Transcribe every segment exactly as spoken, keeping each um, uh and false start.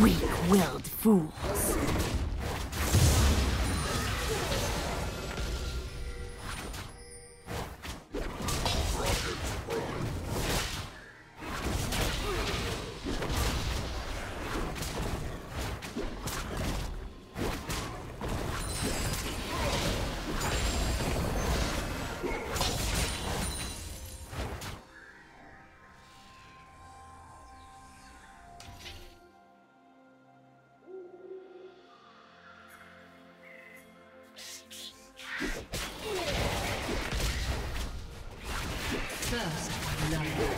Weak-willed fools. First, love.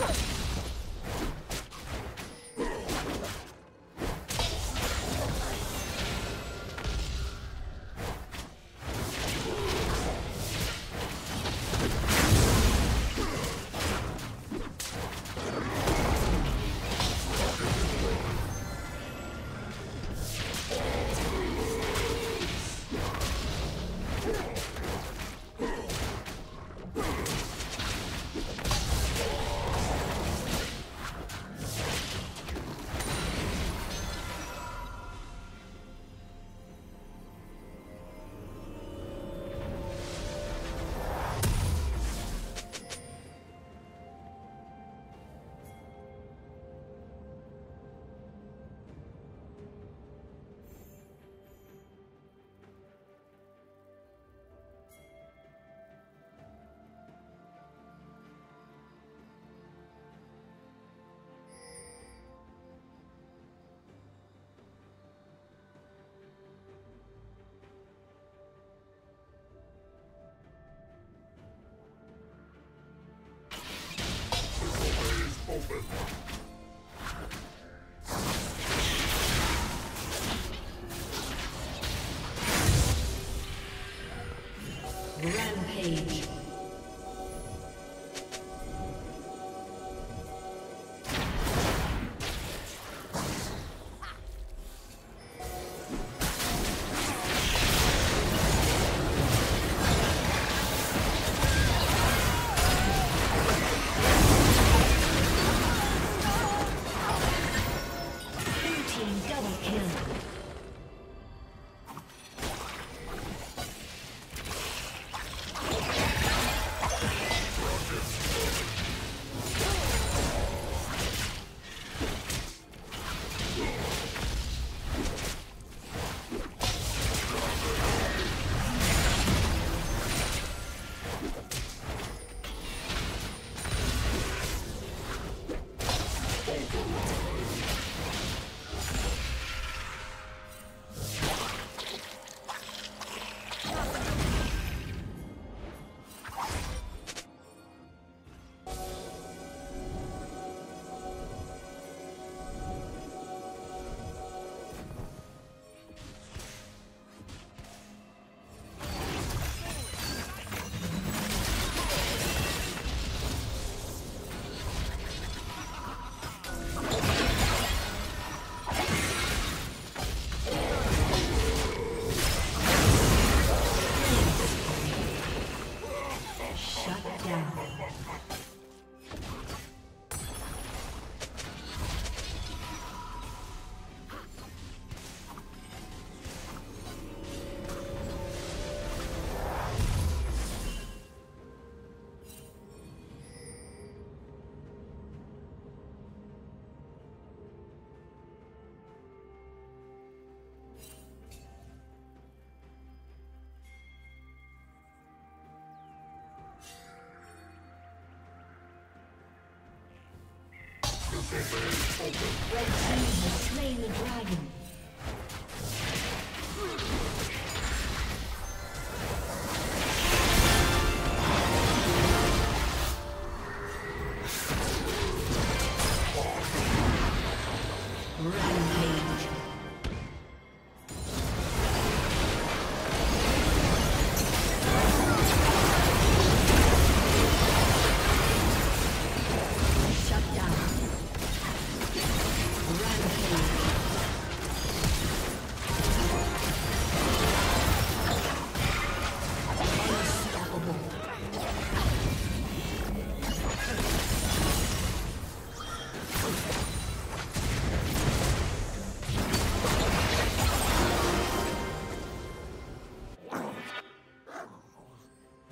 Rampage. Red team has slain the dragon.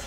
Red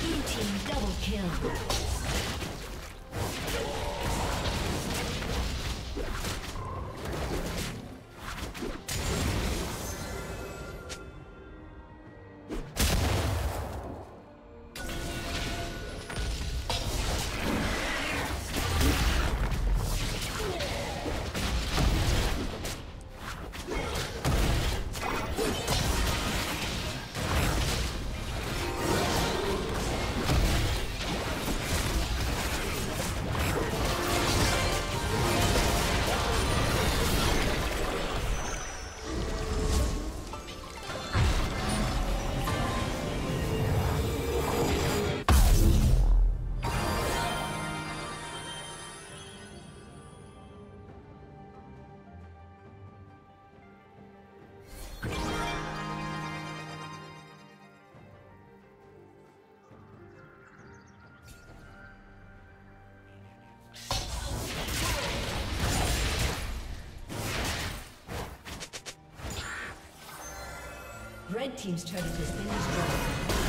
Blue team double kill. Red team's turret has been destroyed.